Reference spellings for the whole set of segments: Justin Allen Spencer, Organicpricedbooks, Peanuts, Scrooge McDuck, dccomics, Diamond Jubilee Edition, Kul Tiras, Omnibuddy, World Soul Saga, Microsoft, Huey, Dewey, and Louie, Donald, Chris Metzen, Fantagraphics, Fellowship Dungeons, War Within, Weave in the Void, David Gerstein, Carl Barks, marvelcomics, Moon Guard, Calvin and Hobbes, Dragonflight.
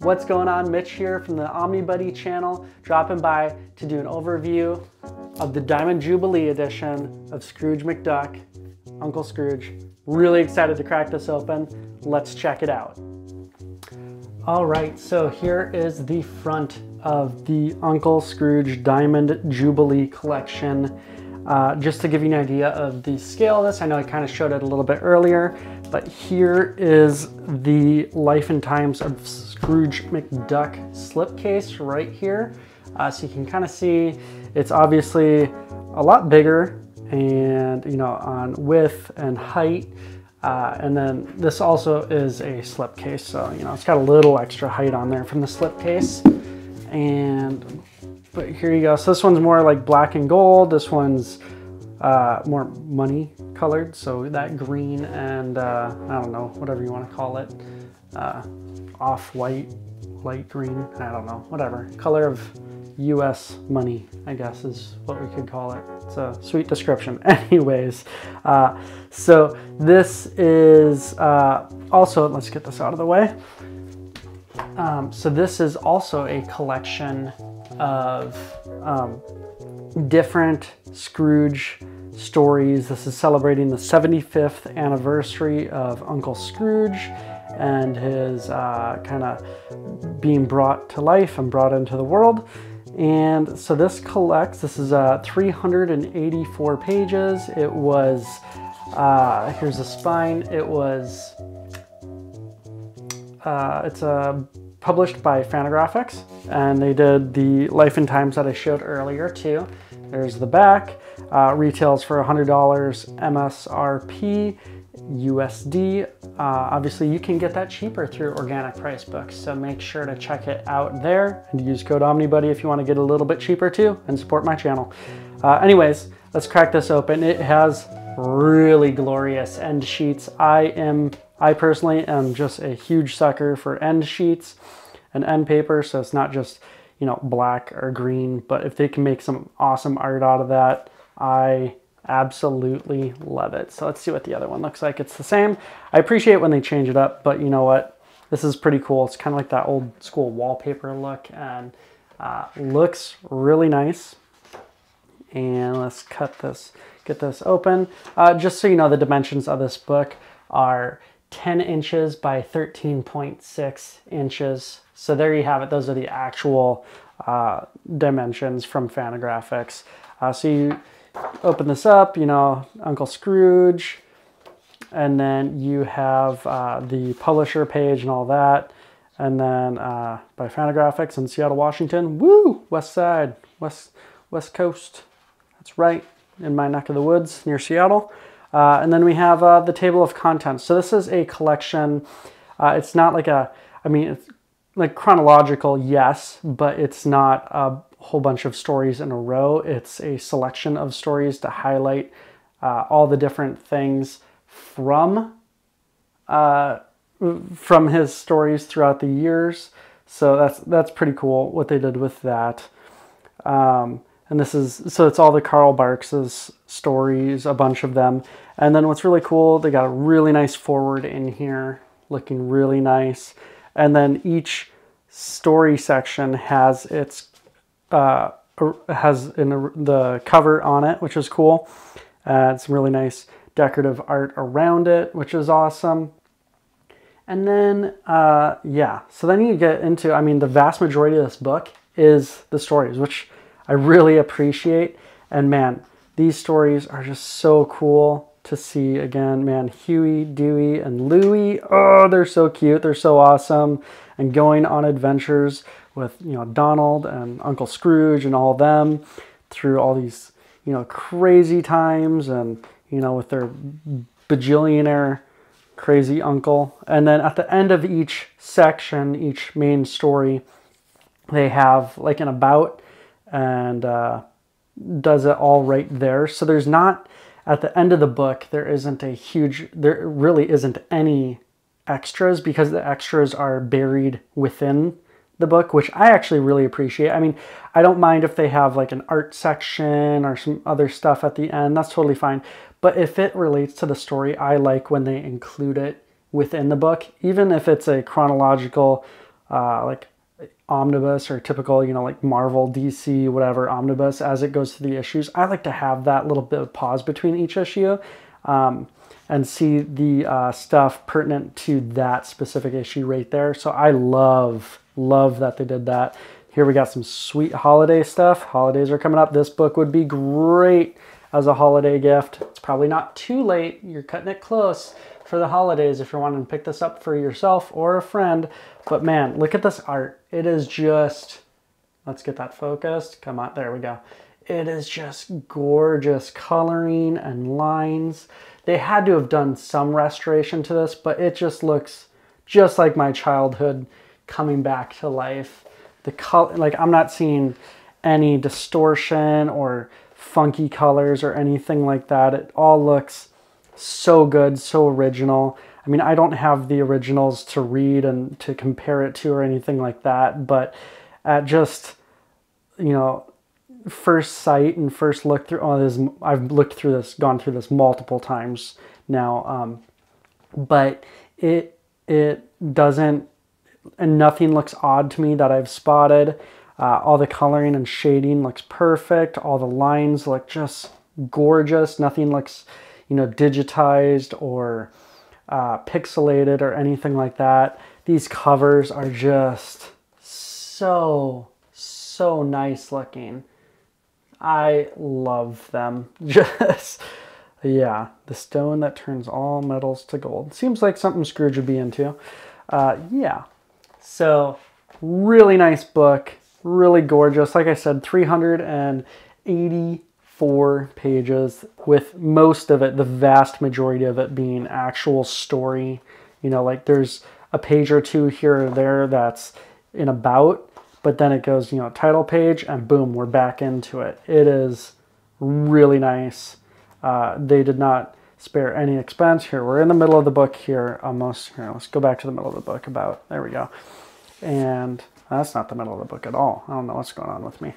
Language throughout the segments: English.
What's going on? Mitch here from the Omnibuddy channel, dropping by to do an overview of the Diamond Jubilee edition of Scrooge McDuck, Uncle Scrooge. Really excited to crack this open. Let's check it out. All right, so here is the front of the Uncle Scrooge Diamond Jubilee collection. Just to give you an idea of the scale of this, I know I kind of showed it a little bit earlier, but here is the Life and Times of Scrooge McDuck slipcase right here. So you can kind of see it's obviously a lot bigger and, you know, on width and height. And then this also is a slipcase. So, you know, it's got a little extra height on there from the slipcase. And but here you go. So this one's more like black and gold. This one's more money colored. So that green and I don't know, whatever you want to call it, off-white, light green, I don't know, whatever. Color of US money, I guess, is what we could call it. It's a sweet description. Anyways, so this is also, let's get this out of the way. So this is also a collection of different Scrooge stories. This is celebrating the 75th anniversary of Uncle Scrooge and his kind of being brought to life and brought into the world. And so this collects, this is 384 pages. It was, here's the spine. It was, published by Fantagraphics, and they did the Life and Times that I showed earlier too. There's the back, retails for $100 MSRP USD. Obviously you can get that cheaper through Organicpricedbooks, so make sure to check it out there and use code Omnibuddy if you want to get a little bit cheaper too and support my channel. Anyways, let's crack this open. It has really glorious end sheets. I personally am just a huge sucker for end sheets and end paper, so it's not just, you know, black or green, but if they can make some awesome art out of that, I absolutely love it. So let's see what the other one looks like. It's the same. I appreciate when they change it up, but you know what? This is pretty cool. It's kind of like that old school wallpaper look, and looks really nice. And let's cut this, get this open. Just so you know, the dimensions of this book are 10 inches by 13.6 inches. So there you have it. Those are the actual dimensions from Fantagraphics. So you open this up, you know, Uncle Scrooge, and then you have the publisher page and all that. And then by Fantagraphics in Seattle, Washington. Woo! West side, west coast. That's right, in my neck of the woods near Seattle. And then we have the table of contents. So this is a collection. It's not like a, I mean, it's like chronological, yes, but it's not a whole bunch of stories in a row. It's a selection of stories to highlight all the different things from his stories throughout the years. So that's pretty cool what they did with that. And this is, so it's all the Carl Barks' stories, a bunch of them. And then what's really cool, they got a really nice forward in here, looking really nice. And then each story section has its, the cover on it, which is cool. It's some really nice decorative art around it, which is awesome. And then, yeah, so then you get into, I mean, the vast majority of this book is the stories, which I really appreciate. And man, these stories are just so cool to see again, man. Huey, Dewey, and Louie. Oh, they're so cute. They're so awesome. And going on adventures with, you know, Donald and Uncle Scrooge and all of them through all these, you know, crazy times and, you know, with their bajillionaire crazy uncle. And then at the end of each section, each main story, they have like an about, and does it all right there. So there's not, at the end of the book, there isn't a huge, there really isn't any extras, because the extras are buried within the book, which I actually really appreciate. I mean, I don't mind if they have like an art section or some other stuff at the end, that's totally fine. But if it relates to the story, I like when they include it within the book, even if it's a chronological like omnibus or typical, you know, like Marvel, DC, whatever omnibus as it goes through the issues, I like to have that little bit of pause between each issue and see the stuff pertinent to that specific issue right there. So I love that they did that. Here we got some sweet holiday stuff. Holidays are coming up. This book would be great as a holiday gift. It's probably not too late. You're cutting it close for the holidays if you're wanting to pick this up for yourself or a friend. But man, look at this art. It is just, let's get that focused. Come on, there we go. It is just gorgeous coloring and lines. They had to have done some restoration to this, but it just looks just like my childhood coming back to life. The color, like I'm not seeing any distortion or funky colors or anything like that. It all looks so good, so original. I mean, I don't have the originals to read and to compare it to or anything like that, but at just, you know, first sight and first look through, oh, this, I've looked through this, gone through this multiple times now, but it doesn't, and nothing looks odd to me that I've spotted. All the coloring and shading looks perfect. All the lines look just gorgeous. Nothing looks, you know, digitized or pixelated or anything like that. These covers are just so nice looking. I love them. Just, yeah, the stone that turns all metals to gold. Seems like something Scrooge would be into. Yeah, so really nice book, really gorgeous. Like I said, 384 pages, with most of it, the vast majority of it, being actual story. You know, like there's a page or two here or there that's in about, but then it goes, you know, title page and boom, we're back into it. It is really nice. They did not spare any expense here. We're in the middle of the book here, almost. Here, let's go back to the middle of the book about, there we go. And that's not the middle of the book at all. I don't know what's going on with me.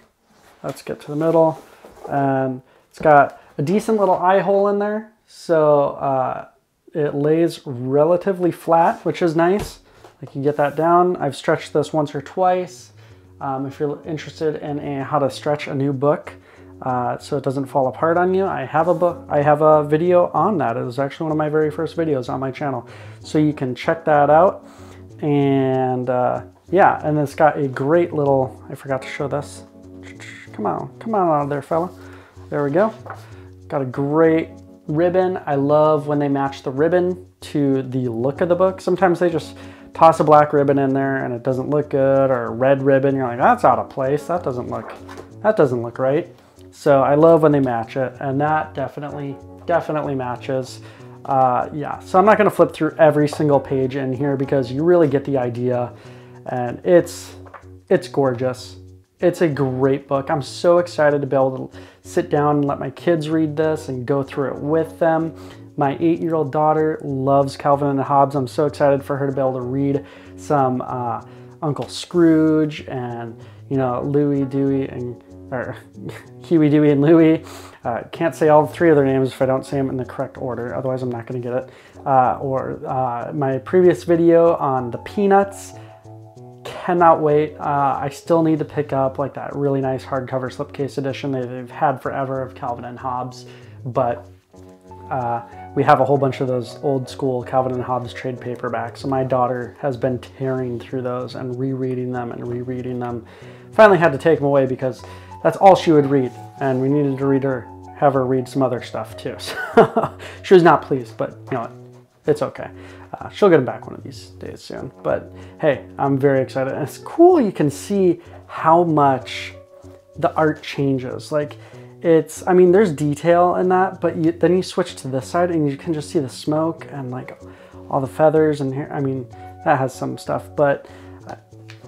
Let's get to the middle. And it's got a decent little eye hole in there. So it lays relatively flat, which is nice. Like you get that down. I've stretched this once or twice. If you're interested in how to stretch a new book, so it doesn't fall apart on you, I have a video on that. It was actually one of my very first videos on my channel, so you can check that out. And yeah, and it's got a great little, I forgot to show this. Come on out of there, fella. There we go. Got a great ribbon. I love when they match the ribbon to the look of the book. Sometimes they just toss a black ribbon in there and it doesn't look good, or a red ribbon. You're like, that's out of place. That doesn't look right. So I love when they match it, and that definitely matches. Yeah, so I'm not going to flip through every single page in here because you really get the idea, and it's gorgeous. It's a great book. I'm so excited to be able to sit down and let my kids read this and go through it with them. My 8-year-old daughter loves Calvin and Hobbes. I'm so excited for her to be able to read some Uncle Scrooge and, you know, Huey, Dewey, and Louie. Can't say all three of their names if I don't say them in the correct order, otherwise I'm not going to get it. Or my previous video on the Peanuts. Cannot wait. I still need to pick up like that really nice hardcover slipcase edition that they've had forever of Calvin and Hobbes, but we have a whole bunch of those old school Calvin and Hobbes trade paperbacks, so my daughter has been tearing through those and rereading them and rereading them. Finally had to take them away because that's all she would read, and we needed to have her read some other stuff too. So she was not pleased, but you know what? It's okay. She'll get them back one of these days soon. But hey, I'm very excited. And it's cool, you can see how much the art changes. Like it's, I mean, there's detail in that, but then you switch to this side and you can just see the smoke and like all the feathers and hair. I mean, that has some stuff, but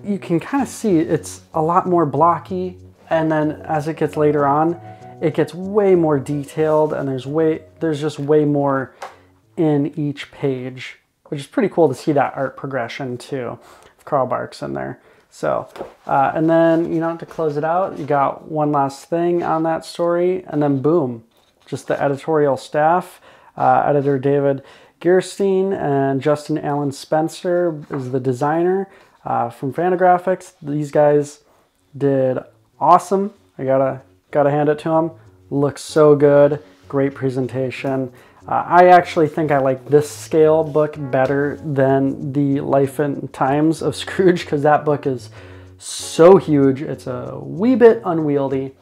you can kind of see it's a lot more blocky, and then as it gets later on, it gets way more detailed, and there's just way more in each page, which is pretty cool to see that art progression too, of Carl Barks in there. So, and then, you know, to close it out, you got one last thing on that story, and then boom, just the editorial staff. Editor David Gerstein and Justin Allen Spencer is the designer. from Fantagraphics. These guys did awesome. I gotta hand it to them. Looks so good. Great presentation. I actually think I like this scale book better than the Life and Times of Scrooge, because that book is so huge. It's a wee bit unwieldy,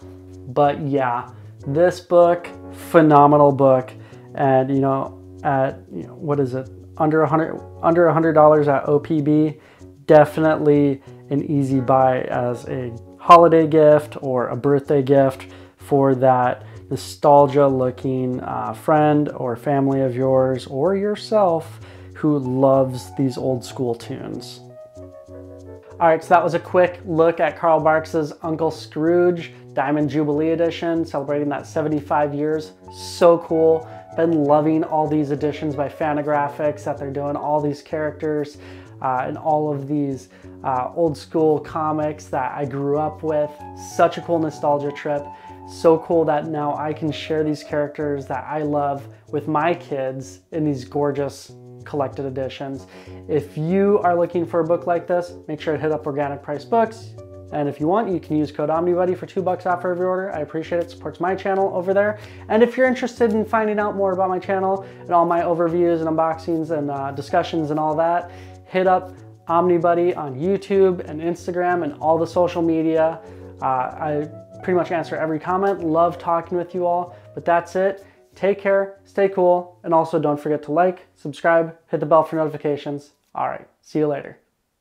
but yeah, this book, phenomenal book. And you know, at what is it, under $100 at OPB, definitely an easy buy as a holiday gift or a birthday gift for that nostalgia-looking friend or family of yours or yourself who loves these old school tunes. All right, so that was a quick look at Carl Barks's Uncle Scrooge Diamond Jubilee Edition, celebrating that 75 years. So cool. Been loving all these editions by Fantagraphics that they're doing, all these characters and all of these old school comics that I grew up with. Such a cool nostalgia trip. So cool that now I can share these characters that I love with my kids in these gorgeous collected editions. If you are looking for a book like this, make sure to hit up Organic Price Books. And if you want, you can use code Omnibuddy for $2 off every order. I appreciate it. Supports my channel over there. And if you're interested in finding out more about my channel and all my overviews and unboxings and discussions and all that, hit up Omnibuddy on YouTube and Instagram and all the social media. I pretty much answer every comment. Love talking with you all, but that's it. Take care, stay cool, and also don't forget to like, subscribe, hit the bell for notifications. All right, see you later.